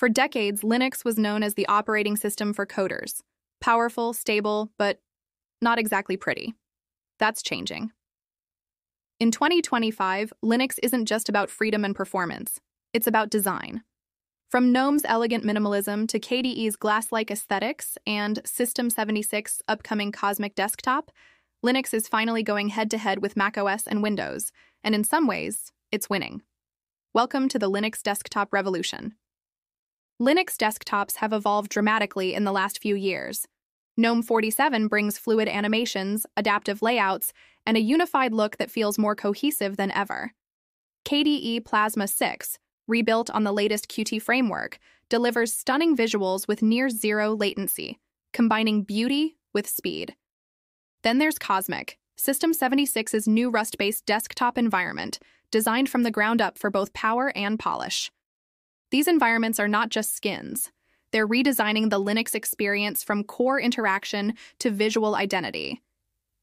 For decades, Linux was known as the operating system for coders. Powerful, stable, but not exactly pretty. That's changing. In 2025, Linux isn't just about freedom and performance. It's about design. From GNOME's elegant minimalism to KDE's glass-like aesthetics and System 76's upcoming Cosmic desktop, Linux is finally going head-to-head with macOS and Windows, and in some ways, it's winning. Welcome to the Linux desktop revolution. Linux desktops have evolved dramatically in the last few years. GNOME 47 brings fluid animations, adaptive layouts, and a unified look that feels more cohesive than ever. KDE Plasma 6, rebuilt on the latest Qt framework, delivers stunning visuals with near-zero latency, combining beauty with speed. Then there's Cosmic, System 76's new Rust-based desktop environment, designed from the ground up for both power and polish. These environments are not just skins. They're redesigning the Linux experience from core interaction to visual identity.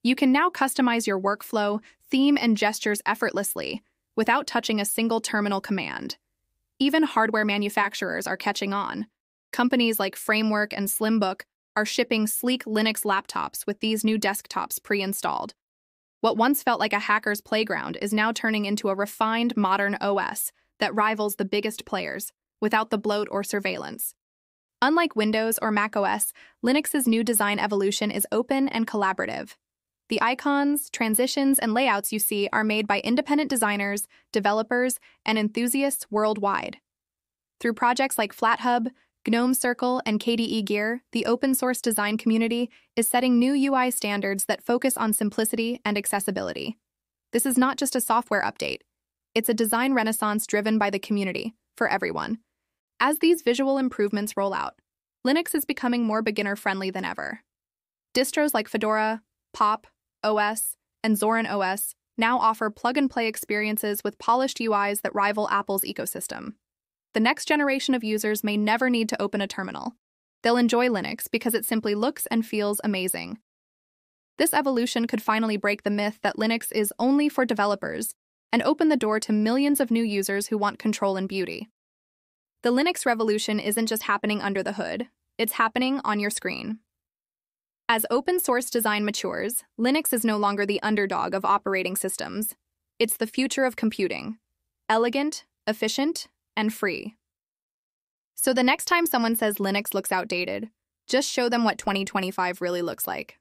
You can now customize your workflow, theme, and gestures effortlessly without touching a single terminal command. Even hardware manufacturers are catching on. Companies like Framework and Slimbook are shipping sleek Linux laptops with these new desktops pre-installed. What once felt like a hacker's playground is now turning into a refined, modern OS that rivals the biggest players, without the bloat or surveillance. Unlike Windows or macOS, Linux's new design evolution is open and collaborative. The icons, transitions, and layouts you see are made by independent designers, developers, and enthusiasts worldwide. Through projects like FlatHub, GNOME Circle, and KDE Gear, the open-source design community is setting new UI standards that focus on simplicity and accessibility. This is not just a software update. It's a design renaissance driven by the community, for everyone. As these visual improvements roll out, Linux is becoming more beginner-friendly than ever. Distros like Fedora, Pop!_OS, and Zorin OS now offer plug-and-play experiences with polished UIs that rival Apple's ecosystem. The next generation of users may never need to open a terminal. They'll enjoy Linux because it simply looks and feels amazing. This evolution could finally break the myth that Linux is only for developers and open the door to millions of new users who want control and beauty. The Linux revolution isn't just happening under the hood, it's happening on your screen. As open source design matures, Linux is no longer the underdog of operating systems. It's the future of computing. Elegant, efficient, and free. So the next time someone says Linux looks outdated, just show them what 2025 really looks like.